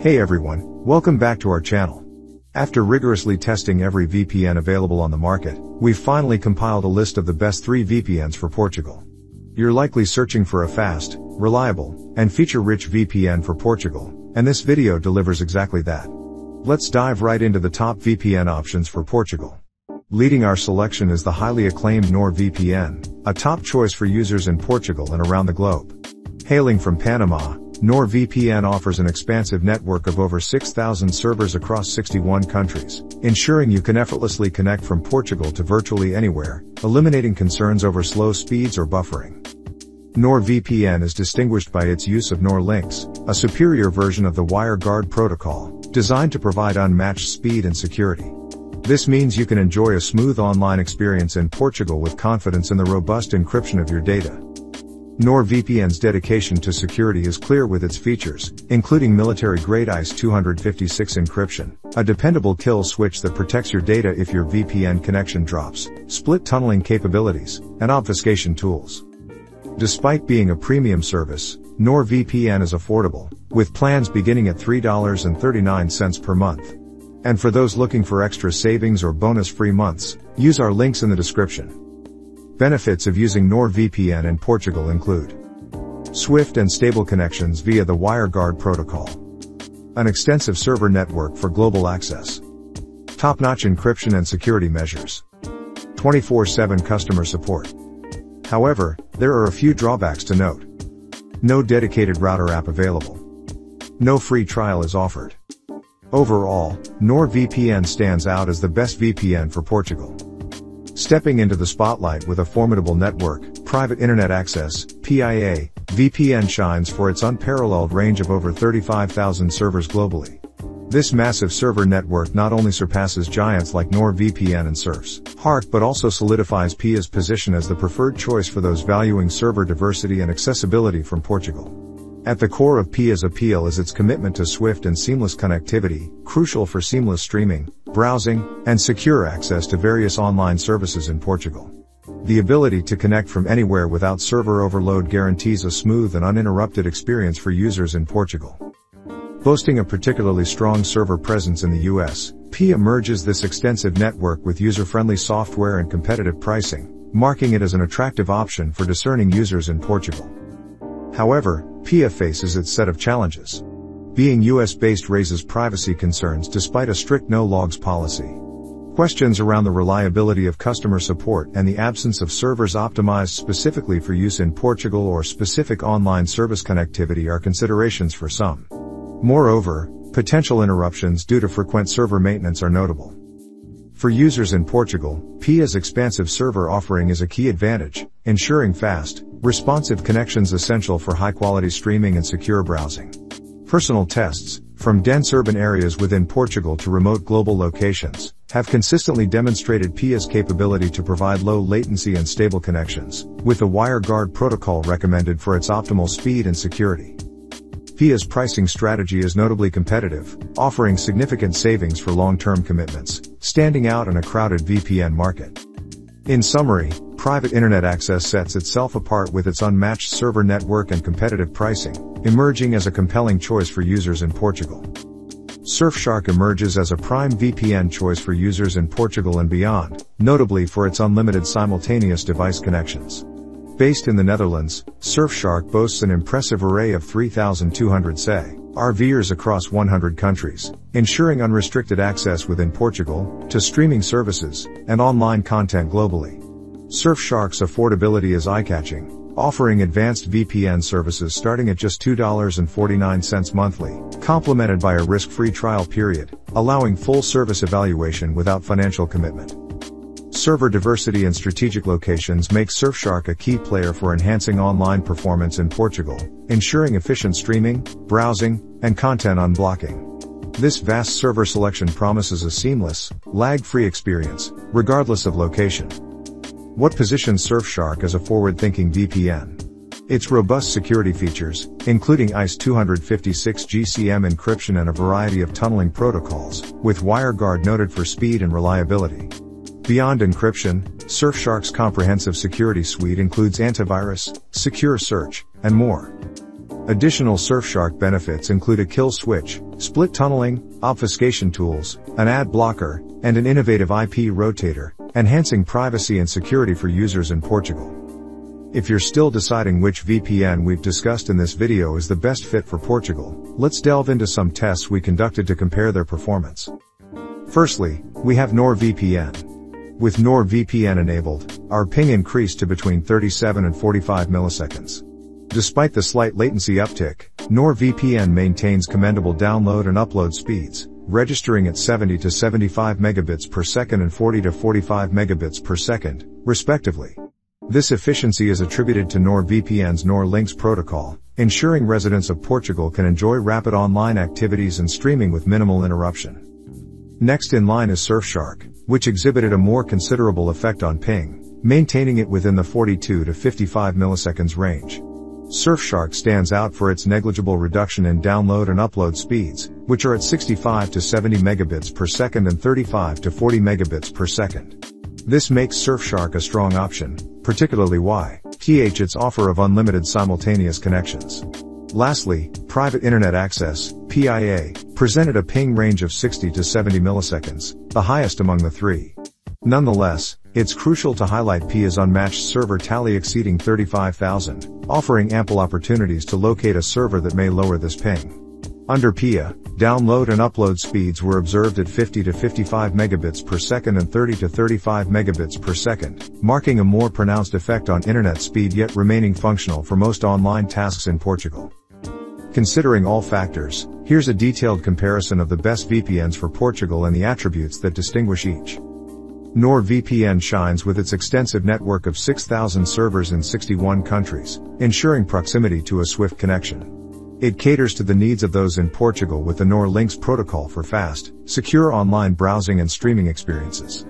Hey everyone, welcome back to our channel. After rigorously testing every VPN available on the market, we've finally compiled a list of the best 3 VPNs for Portugal. You're likely searching for a fast, reliable, and feature-rich VPN for Portugal, and this video delivers exactly that. Let's dive right into the top VPN options for Portugal. Leading our selection is the highly acclaimed NordVPN, a top choice for users in Portugal and around the globe. Hailing from Panama, NordVPN offers an expansive network of over 6,000 servers across 61 countries, ensuring you can effortlessly connect from Portugal to virtually anywhere, eliminating concerns over slow speeds or buffering. NordVPN is distinguished by its use of NordLynx, a superior version of the WireGuard protocol, designed to provide unmatched speed and security. This means you can enjoy a smooth online experience in Portugal with confidence in the robust encryption of your data. NordVPN's dedication to security is clear with its features, including military-grade AES 256 encryption, a dependable kill switch that protects your data if your VPN connection drops, split tunneling capabilities, and obfuscation tools. Despite being a premium service, NordVPN is affordable, with plans beginning at $3.39 per month. And for those looking for extra savings or bonus-free months, use our links in the description. Benefits of using NordVPN in Portugal include swift and stable connections via the WireGuard protocol, an extensive server network for global access, top-notch encryption and security measures, 24/7 customer support. However, there are a few drawbacks to note. No dedicated router app available. No free trial is offered. Overall, NordVPN stands out as the best VPN for Portugal. Stepping into the spotlight with a formidable network, Private Internet Access, PIA, VPN shines for its unparalleled range of over 35,000 servers globally. This massive server network not only surpasses giants like NordVPN and Surfshark but also solidifies PIA's position as the preferred choice for those valuing server diversity and accessibility from Portugal. At the core of PIA's appeal is its commitment to swift and seamless connectivity, crucial for seamless streaming, browsing, and secure access to various online services in Portugal. The ability to connect from anywhere without server overload guarantees a smooth and uninterrupted experience for users in Portugal. Boasting a particularly strong server presence in the US, PIA merges this extensive network with user-friendly software and competitive pricing, marking it as an attractive option for discerning users in Portugal. However, PIA faces its set of challenges. Being US-based raises privacy concerns despite a strict no-logs policy. Questions around the reliability of customer support and the absence of servers optimized specifically for use in Portugal or specific online service connectivity are considerations for some. Moreover, potential interruptions due to frequent server maintenance are notable. For users in Portugal, PIA's expansive server offering is a key advantage, ensuring fast, responsive connections essential for high-quality streaming and secure browsing. Personal tests, from dense urban areas within Portugal to remote global locations, have consistently demonstrated PIA's capability to provide low latency and stable connections, with the WireGuard protocol recommended for its optimal speed and security. PIA's pricing strategy is notably competitive, offering significant savings for long-term commitments, standing out in a crowded VPN market. In summary, Private Internet Access sets itself apart with its unmatched server network and competitive pricing, emerging as a compelling choice for users in Portugal. Surfshark emerges as a prime VPN choice for users in Portugal and beyond, notably for its unlimited simultaneous device connections. Based in the Netherlands, Surfshark boasts an impressive array of 3,200 servers across 100 countries, ensuring unrestricted access within Portugal, to streaming services, and online content globally. Surfshark's affordability is eye-catching, offering advanced VPN services starting at just $2.49 monthly, complemented by a risk-free trial period, allowing full service evaluation without financial commitment. Server diversity and strategic locations make Surfshark a key player for enhancing online performance in Portugal, ensuring efficient streaming, browsing, and content unblocking. This vast server selection promises a seamless, lag-free experience, regardless of location. What positions Surfshark as a forward-thinking VPN? Its robust security features, including AES 256 GCM encryption and a variety of tunneling protocols, with WireGuard noted for speed and reliability. Beyond encryption, Surfshark's comprehensive security suite includes antivirus, secure search, and more. Additional Surfshark benefits include a kill switch, split tunneling, obfuscation tools, an ad blocker, and an innovative IP rotator, enhancing privacy and security for users in Portugal. If you're still deciding which VPN we've discussed in this video is the best fit for Portugal, let's delve into some tests we conducted to compare their performance. Firstly, we have NordVPN. With NordVPN enabled, our ping increased to between 37 and 45 milliseconds. Despite the slight latency uptick, NordVPN maintains commendable download and upload speeds, registering at 70 to 75 megabits per second and 40 to 45 megabits per second, respectively. This efficiency is attributed to NordVPN's NordLynx protocol, ensuring residents of Portugal can enjoy rapid online activities and streaming with minimal interruption. Next in line is Surfshark, which exhibited a more considerable effect on ping, maintaining it within the 42 to 55 milliseconds range. Surfshark stands out for its negligible reduction in download and upload speeds, which are at 65 to 70 megabits per second and 35 to 40 megabits per second. This makes Surfshark a strong option, particularly its offer of unlimited simultaneous connections. Lastly, Private Internet Access, PIA, presented a ping range of 60 to 70 milliseconds, the highest among the three. Nonetheless, it's crucial to highlight PIA's unmatched server tally exceeding 35,000, offering ample opportunities to locate a server that may lower this ping. Under PIA, download and upload speeds were observed at 50 to 55 megabits per second and 30 to 35 megabits per second, marking a more pronounced effect on internet speed yet remaining functional for most online tasks in Portugal. Considering all factors, here's a detailed comparison of the best VPNs for Portugal and the attributes that distinguish each. NordVPN shines with its extensive network of 6,000 servers in 61 countries, ensuring proximity to a swift connection. It caters to the needs of those in Portugal with the NordLynx protocol for fast, secure online browsing and streaming experiences.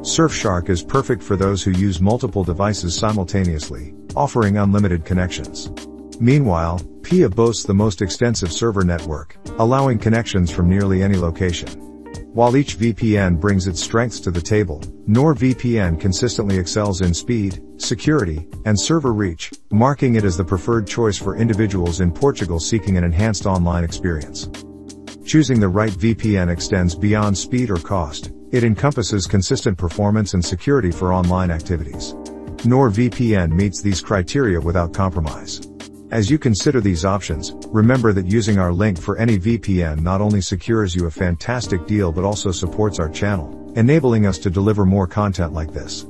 Surfshark is perfect for those who use multiple devices simultaneously, offering unlimited connections. Meanwhile, PIA boasts the most extensive server network, allowing connections from nearly any location. While each VPN brings its strengths to the table, NordVPN consistently excels in speed, security, and server reach, marking it as the preferred choice for individuals in Portugal seeking an enhanced online experience. Choosing the right VPN extends beyond speed or cost. It encompasses consistent performance and security for online activities. NordVPN meets these criteria without compromise. As you consider these options, remember that using our link for any VPN not only secures you a fantastic deal but also supports our channel, enabling us to deliver more content like this.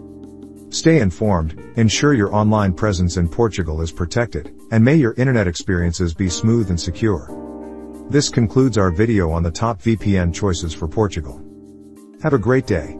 Stay informed, ensure your online presence in Portugal is protected, and may your internet experiences be smooth and secure. This concludes our video on the top VPN choices for Portugal. Have a great day.